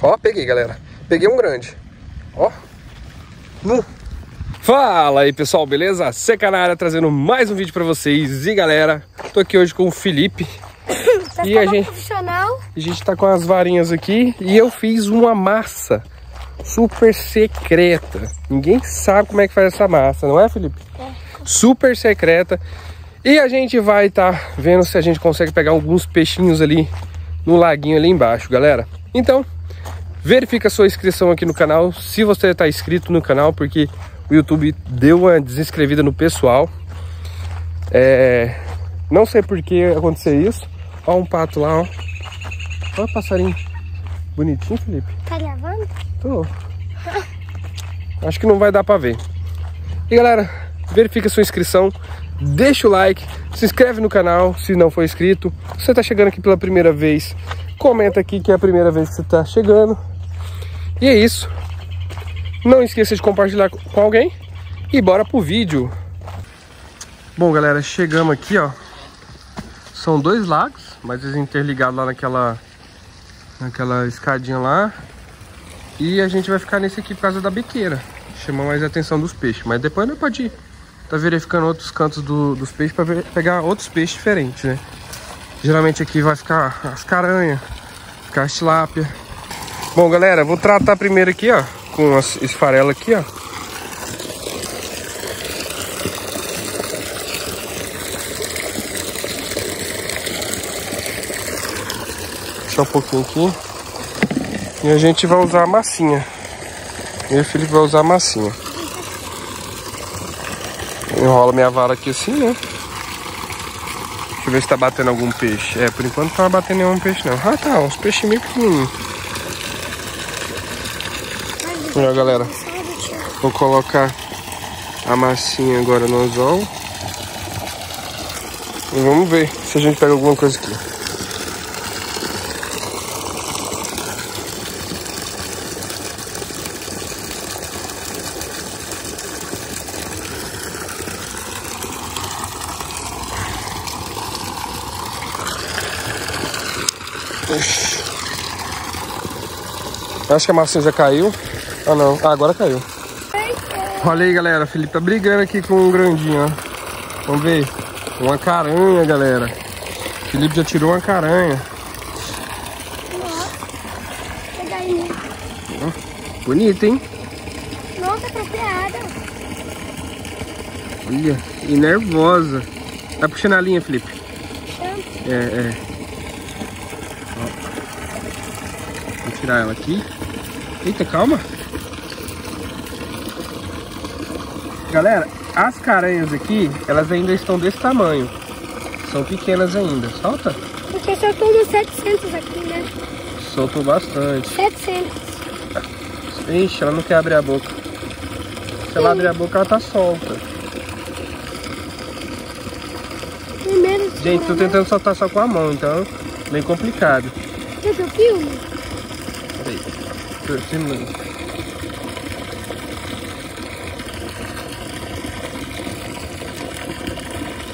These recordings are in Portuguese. Ó, peguei, galera. Peguei um grande. Ó. Fala aí, pessoal, beleza? Seca na área, trazendo mais um vídeo pra vocês. E, galera, tô aqui hoje com o Felipe. E a gente tá com as varinhas aqui. E eu fiz uma massa super secreta. Ninguém sabe como é que faz essa massa, não é, Felipe? É. Super secreta. E a gente vai estar vendo se a gente consegue pegar alguns peixinhos ali no laguinho ali embaixo, galera. Então, verifica a sua inscrição aqui no canal, se você está inscrito no canal, porque o YouTube deu uma desinscrevida no pessoal. Não sei por que aconteceu isso. Ó, um pato lá, ó. Ó, um passarinho. Bonitinho, Felipe. Tá gravando? Tô. Acho que não vai dar pra ver. E, galera, verifica a sua inscrição. Deixa o like, se inscreve no canal se não for inscrito. Se você está chegando aqui pela primeira vez, comenta aqui que é a primeira vez que você está chegando. E é isso. Não esqueça de compartilhar com alguém. E bora pro vídeo. Bom, galera, chegamos aqui, ó. São dois lagos, mas eles interligados lá naquela escadinha lá. E a gente vai ficar nesse aqui por causa da biqueira. Chama mais a atenção dos peixes, mas depois não pode ir. Tá verificando outros cantos dos peixes para pegar outros peixes diferentes, né? Geralmente aqui vai ficar as caranhas, ficar as tilápia. Bom, galera, vou tratar primeiro aqui, ó, com as esfarelas aqui, ó. Só um pouquinho aqui. E a gente vai usar a massinha. Meu filho vai usar a massinha. Enrola minha vara aqui assim, né? Deixa eu ver se tá batendo algum peixe. É, por enquanto não tá batendo nenhum peixe, não. Ah, tá, uns peixes meio pequenininhos. Olha, galera. Vou colocar a massinha agora no anzol. E vamos ver se a gente pega alguma coisa aqui. Acho que a massinha já caiu. Ah, não. Ah, agora caiu. Olha aí, galera. O Felipe tá brigando aqui com um grandinho, ó. Vamos ver. Uma caranha, galera. O Felipe já tirou uma caranha. Ó, bonita, hein? Nossa, tá peada. Olha, e nervosa. Tá puxando a linha, Felipe. É. Vou tirar ela aqui. Eita, calma. Galera, as caranhas aqui, elas ainda estão desse tamanho. São pequenas ainda. Solta. Porque soltou uns 700 aqui, né? Soltou bastante. 700. Ixi, ela não quer abrir a boca. Se ela abrir a boca, ela tá solta. Primeiro. Gente, tô tentando soltar só com a mão, então bem complicado. Você viu o filme?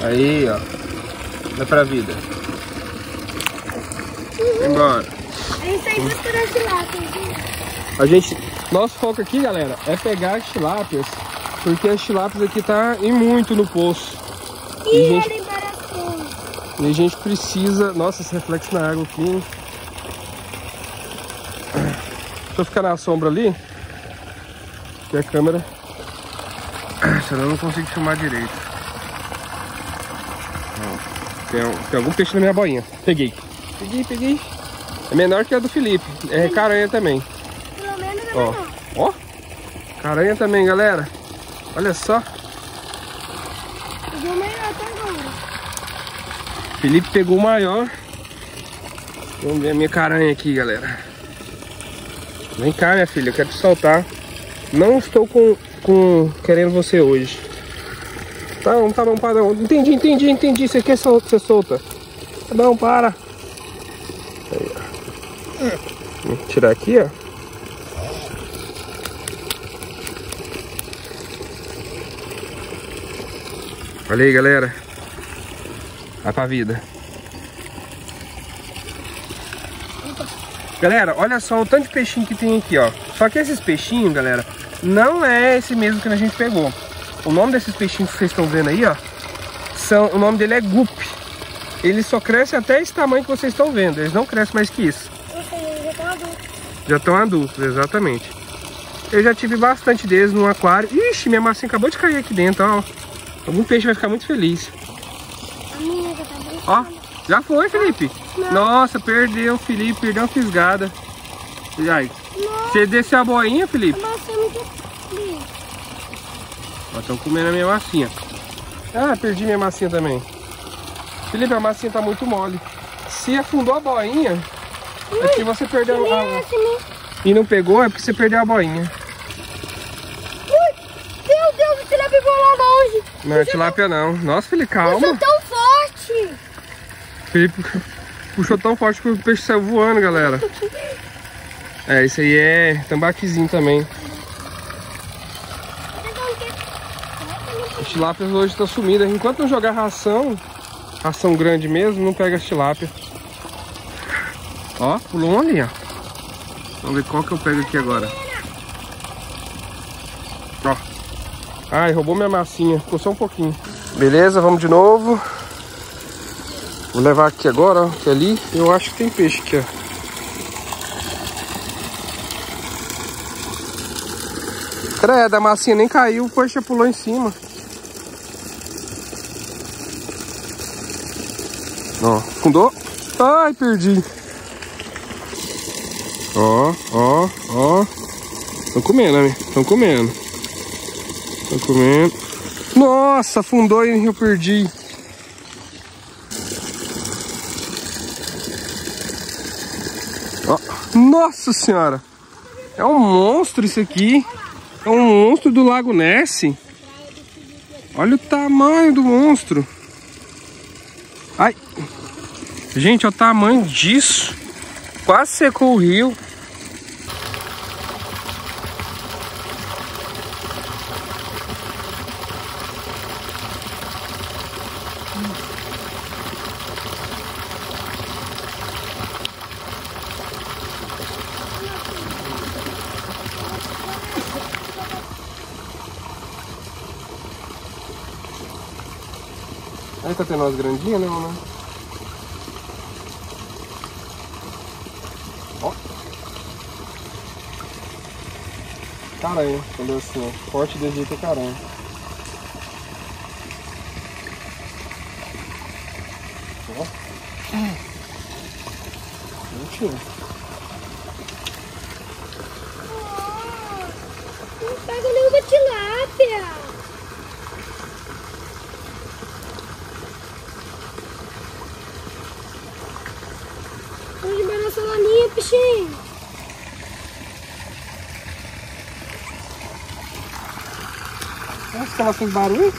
Aí, ó. Dá pra vida. Uhum. Embora. A gente tá indo procurar tilápias. Nosso foco aqui, galera, é pegar as tilápias. Porque as tilápias aqui tá em muito no poço. E a gente precisa. Nossa, esse reflexo na água aqui, hein? Deixa eu ficar na sombra ali, que a câmera, senão eu não consigo filmar direito. Tem algum peixe na minha boinha. Peguei. É menor que a do Felipe. É caranha também. Pelo menos é menor. Ó, caranha também, galera. Olha só. Pegou o maior até agora. Felipe pegou o maior. Vamos ver a minha caranha aqui, galera. Vem cá, minha filha, eu quero te soltar. Não estou querendo você hoje. Tá bom, entendi. Você quer soltar, você solta. Tá bom, para. Aí, ó. Vou tirar aqui, ó. Olha aí, galera. Vai pra vida. Galera, olha só o tanto de peixinho que tem aqui, ó. Só que esses peixinhos, galera, não é esse mesmo que a gente pegou. O nome desses peixinhos que vocês estão vendo aí, ó, o nome dele é gupe. Ele só cresce até esse tamanho que vocês estão vendo. Eles não crescem mais que isso. Já estão adultos. Já estão adultos, exatamente. Eu já tive bastante deles no aquário. Ixi, minha massinha acabou de cair aqui dentro, ó. Algum peixe vai ficar muito feliz. A minha já tá brincando. Ó. Já foi, Felipe? Não. Nossa, perdeu, Felipe, perdeu uma fisgada. E aí? Não. Você desceu a boinha, Felipe? A massinha me... Ó, estão comendo a minha massinha. Ah, perdi minha massinha também. Felipe, a massinha tá muito mole. Se afundou a boinha, é que você perdeu a boinha. E não pegou, é porque você perdeu a boinha. Ui, meu Deus, a tilápia pegou lá longe. Não é tilápia não. Nossa, Felipe, calma. Eu sou tão forte. Felipe puxou tão forte que o peixe saiu voando, galera. É, isso aí é tambaquizinho também. As tilápias hoje estão sumidas. Enquanto não jogar ração grande mesmo, não pega as tilápias. Ó, pulou um ali, ó. Vamos ver qual que eu pego aqui agora. Ó. Ai, roubou minha massinha. Ficou só um pouquinho. Beleza, vamos de novo. Vou levar aqui agora, ó, que ali eu acho que tem peixe aqui, ó. Credo, a massinha nem caiu, o peixe pulou em cima. Ó, afundou. Ai, perdi. Ó, ó, ó. Estão comendo, amigo. Estão comendo. Estão comendo. Nossa, afundou e eu perdi. Nossa senhora, é um monstro isso aqui, é um monstro do Lago Ness. Olha o tamanho do monstro. Ai, gente, olha o tamanho disso, quase secou o rio. Aí tá tendo umas grandinhas, não, né? Ó. Caranha, entendeu assim, ó. Forte desse jeito é caranha. Ó. Mentira. Não pega nenhuma tilápia. Peixinho. Nossa, que ela fez barulho.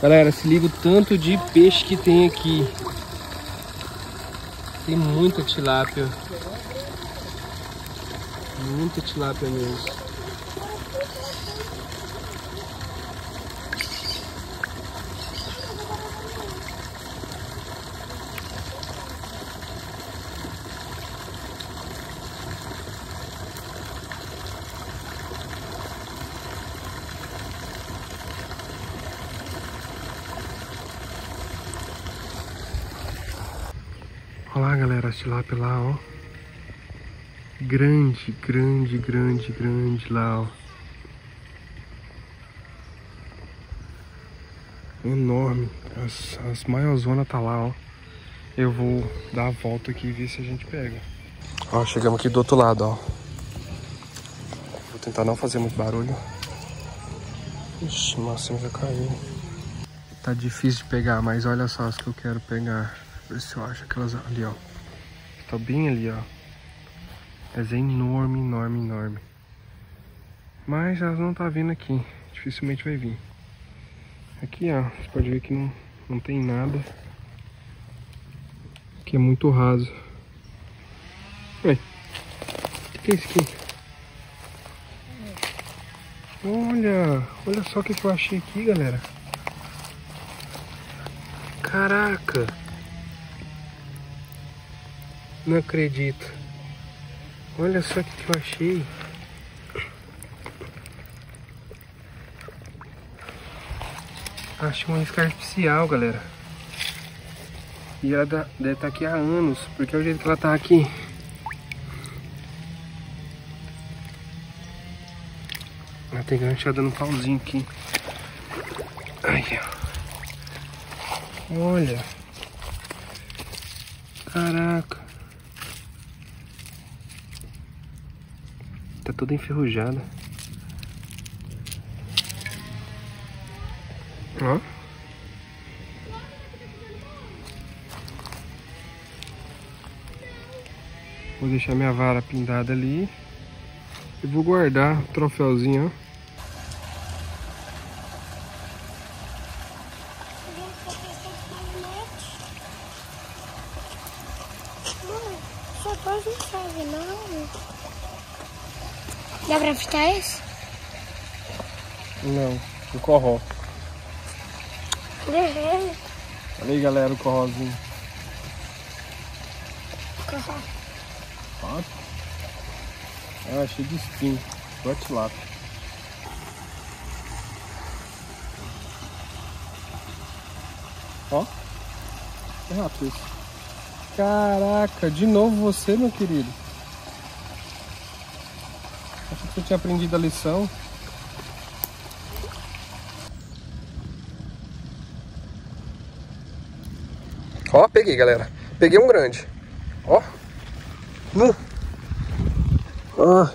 Galera, se liga o tanto de peixe que tem aqui. Tem muita tilápia. Muita tilápia mesmo. Olha lá, galera, a tilápia lá, ó. Grande, grande, grande, grande lá, ó. Enorme. As maiorzonas tá lá, ó. Eu vou dar a volta aqui e ver se a gente pega. Ó, chegamos aqui do outro lado, ó. Vou tentar não fazer muito barulho. Ixi, nossa, já caiu. Tá difícil de pegar, mas olha só as que eu quero pegar. Ver se eu acho aquelas ali, ó. Tá bem ali, ó. Mas é enorme, enorme, enorme. Mas elas não tá vindo aqui. Dificilmente vai vir. Aqui, ó. Você pode ver que não tem nada. Aqui é muito raso. Ué. O que é isso aqui? Olha. Olha só o que eu achei aqui, galera. Caraca. Não acredito. Olha só o que eu achei. Achei uma escarpial, galera. E ela deve estar aqui há anos, porque é o jeito que ela está aqui. Ela tem ganchada no pauzinho aqui. Aí, ó. Olha. Caraca. Tá toda enferrujada. Ó. Vou deixar minha vara pindada ali. E vou guardar o troféuzinho, ó. Dá pra ficar esse? Não, o corró. Olha aí, galera, o corrózinho. Corró. Ó. É cheio de espinho. Bote lá. Ó. Que rato esse. Caraca, de novo você, meu querido. Acho que eu tinha aprendido a lição. Ó, peguei, galera. Peguei um grande. Ó. Ó.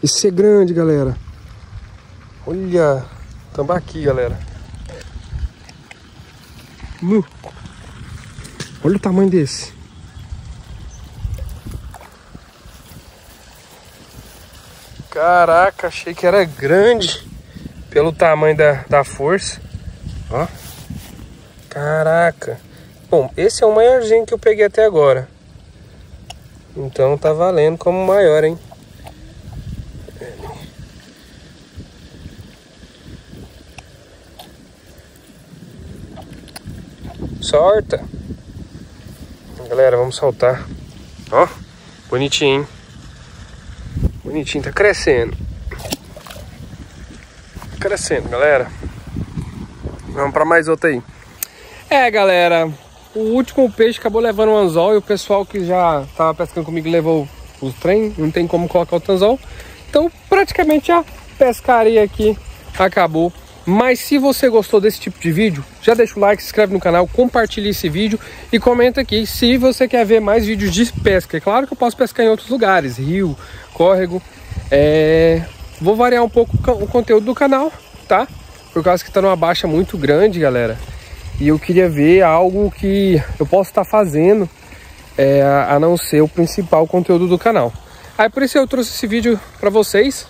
Esse é grande, galera. Olha. Tambaqui, galera. Olha o tamanho desse. Caraca, achei que era grande pelo tamanho da força. Ó. Caraca. Bom, esse é o maiorzinho que eu peguei até agora. Então tá valendo como maior, hein? Solta. Galera, vamos soltar. Ó, bonitinho, hein? Bonitinho, tá crescendo. Crescendo, galera. Vamos pra mais outra aí. É, galera, o último peixe acabou levando o anzol. E o pessoal que já tava pescando comigo levou o trem. Não tem como colocar o anzol. Então, praticamente a pescaria aqui acabou. Mas se você gostou desse tipo de vídeo, já deixa o like, se inscreve no canal, compartilha esse vídeo e comenta aqui se você quer ver mais vídeos de pesca. É claro que eu posso pescar em outros lugares, rio, córrego. Vou variar um pouco o conteúdo do canal, tá? Por causa que tá numa baixa muito grande, galera. E eu queria ver algo que eu posso estar fazendo, a não ser o principal conteúdo do canal. Aí por isso eu trouxe esse vídeo pra vocês.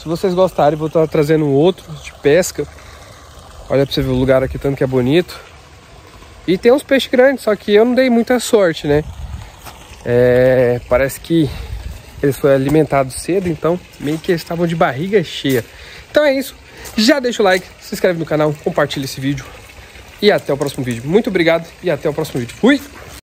Se vocês gostarem, vou estar trazendo outro de pesca. Olha pra você ver o lugar aqui, tanto que é bonito. E tem uns peixes grandes, só que eu não dei muita sorte, né? Parece que eles foram alimentados cedo, então meio que eles estavam de barriga cheia. Então é isso, já deixa o like, se inscreve no canal, compartilha esse vídeo e até o próximo vídeo. Muito obrigado e até o próximo vídeo. Fui!